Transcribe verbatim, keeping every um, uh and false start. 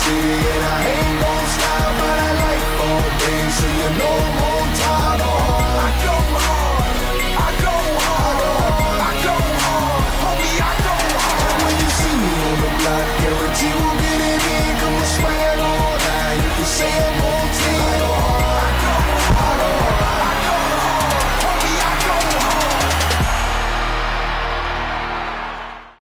see, and I ain't gon' stop, but I like all things, so you know more.